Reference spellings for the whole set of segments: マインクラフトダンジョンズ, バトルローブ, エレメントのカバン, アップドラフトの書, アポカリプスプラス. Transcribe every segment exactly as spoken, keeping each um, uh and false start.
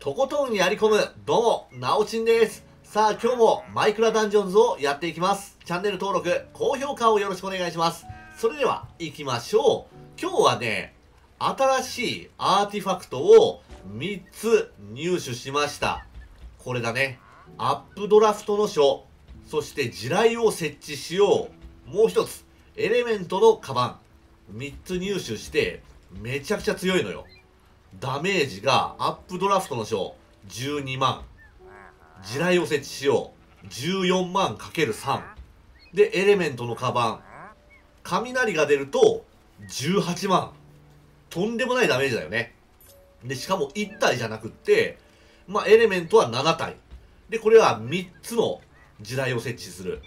とことんやり込む、どうも、なおちんです。さあ、今日もマイクラダンジョンズをやっていきます。チャンネル登録、高評価をよろしくお願いします。それでは、行きましょう。今日はね、新しいアーティファクトをみっつ入手しました。これだね。アップドラフトの書、そして地雷を設置しよう。もう一つ、エレメントのカバン。みっつ入手して、めちゃくちゃ強いのよ。ダメージがアップドラフトの章じゅうにまん。地雷を設置しよう。じゅうよんまんかけるさん。で、エレメントのカバン。雷が出るとじゅうはちまん。とんでもないダメージだよね。で、しかもいったいじゃなくって、まあ、エレメントはななたい。で、これはみっつの地雷を設置する。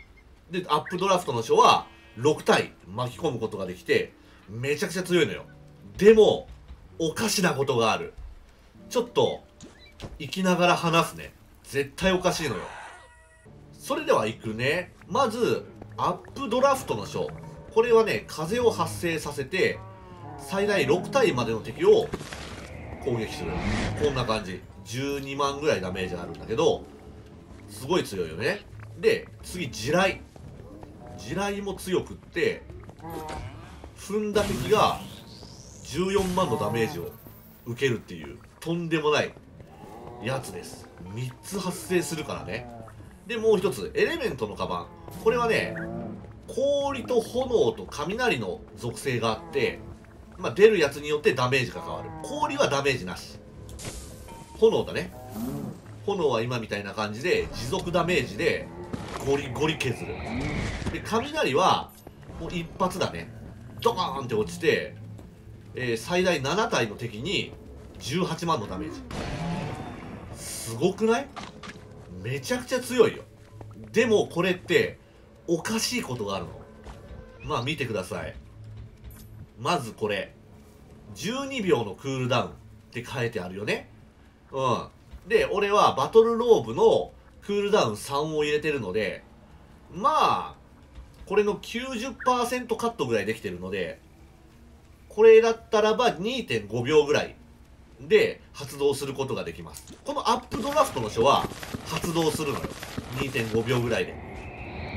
で、アップドラフトの章はろくたい巻き込むことができて、めちゃくちゃ強いのよ。でも、おかしなことがある。ちょっと、生きながら話すね。絶対おかしいのよ。それでは行くね。まず、アップドラフトの章。これはね、風を発生させて、最大ろくたいまでの敵を攻撃する。こんな感じ。じゅうにまんぐらいダメージあるんだけど、すごい強いよね。で、次、地雷。地雷も強くって、踏んだ敵が、じゅうよんまんのダメージを受けるっていうとんでもないやつです。みっつ発生するからね。でもう一つ、エレメントのカバン。これはね、氷と炎と雷の属性があって、まあ、出るやつによってダメージが変わる。氷はダメージなし。炎だね。炎は今みたいな感じで持続ダメージでゴリゴリ削る。で、雷はもう一発だね。ドカーンって落ちて、えー、最大ななたいの敵にじゅうはちまんのダメージ。すごくない？めちゃくちゃ強いよ。でもこれっておかしいことがあるの。まあ見てください。まずこれじゅうにびょうのクールダウンって書いてあるよね。うん。で、俺はバトルローブのクールダウンさんを入れてるので、まあこれの きゅうじゅっパーセント カットぐらいできてるので、これだったらば にてんごびょうぐらいで発動することができます。このアップドラフトの書は発動するのよ。にてんごびょうぐらいで。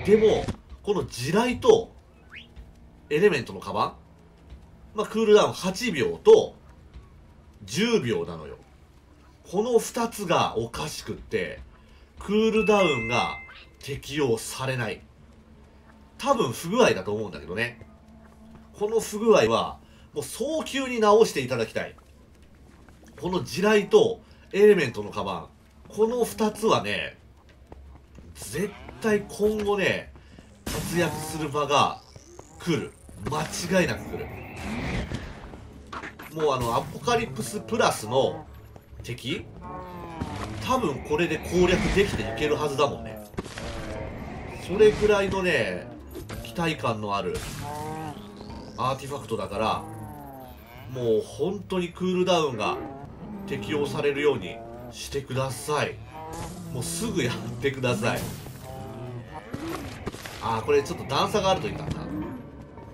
でも、この地雷とエレメントのカバン、まあ、クールダウンはちびょうとじゅうびょうなのよ。このふたつがおかしくって、クールダウンが適用されない。多分不具合だと思うんだけどね。この不具合は、もう早急に直していただきたい。この地雷とエレメントのカバン。このふたつはね、絶対今後ね、活躍する場が来る。間違いなく来る。もうあの、アポカリプスプラスの敵？多分これで攻略できていけるはずだもんね。それくらいのね、期待感のあるアーティファクトだから、もう本当にクールダウンが適用されるようにしてください。もうすぐやってください。ああ、これちょっと段差があるといかんな。も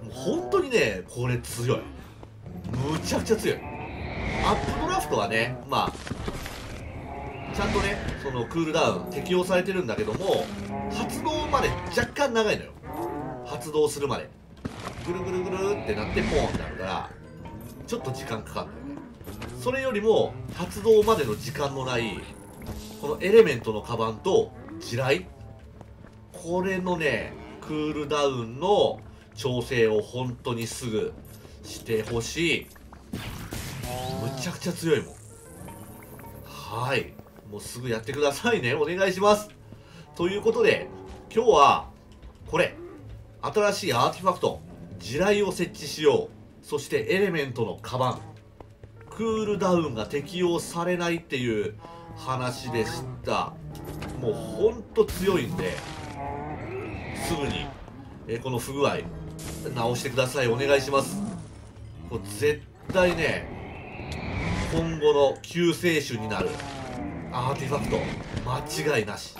う本当にね、これ強い。むちゃくちゃ強い。アップドラフトはね、まあ、ちゃんとね、そのクールダウン適用されてるんだけども、発動まで若干長いのよ。発動するまで。ぐるぐるぐるってなってポーンってなるから、ちょっと時間かかるんだよね。それよりも発動までの時間のないこのエレメントのカバンと地雷、これのねクールダウンの調整を本当にすぐしてほしい。むちゃくちゃ強いもん。はい、もうすぐやってくださいね。お願いします。ということで今日はこれ新しいアーティファクト地雷を設置しよう、そしてエレメントのカバン、クールダウンが適用されないっていう話でした。もうほんと強いんで、すぐにえこの不具合直してください。お願いします。これ絶対ね、今後の救世主になるアーティファクト間違いなし。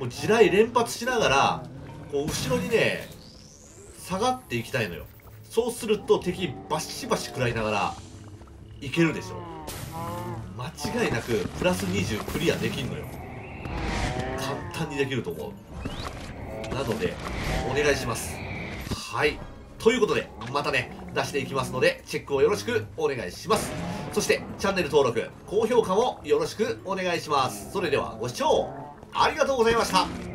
もう地雷連発しながらこう後ろにね下がっていきたいのよ。そうすると敵バシバシ食らいながらいけるでしょ。間間違いなくプラスにじゅうクリアできんのよ。簡単にできると思う。なのでお願いします。はい、ということでまたね出していきますので、チェックをよろしくお願いします。そしてチャンネル登録高評価もよろしくお願いします。それではご視聴ありがとうございました。